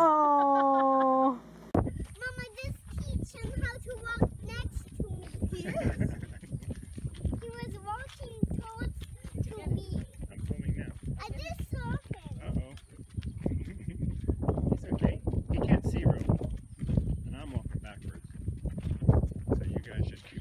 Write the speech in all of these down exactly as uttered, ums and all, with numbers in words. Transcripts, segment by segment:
Oh. Mama, just teach him how to walk next to me. He was walking towards to me. I'm filming now. I just saw him. Uh-oh. It's okay. He can't see real. And I'm walking backwards. So you guys just keep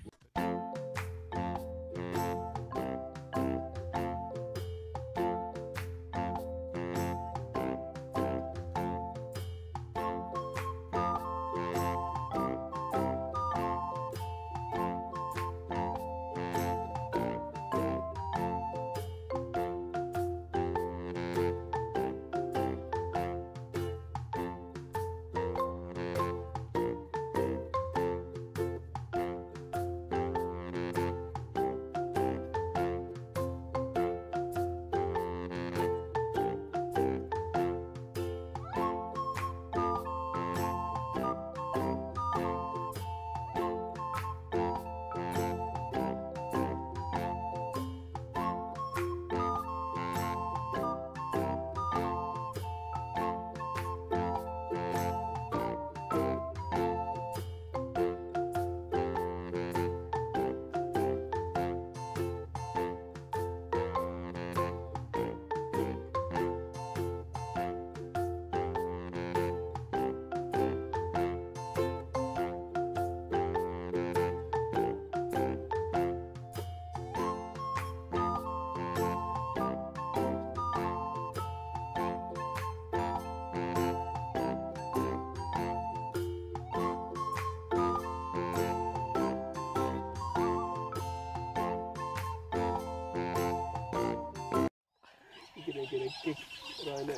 You're gonna get a kick, Rana.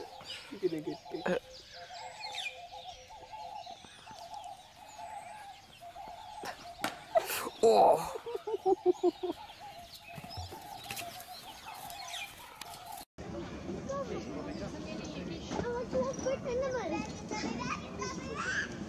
You're gonna get a kick. Oh! Oh, it's a good animal.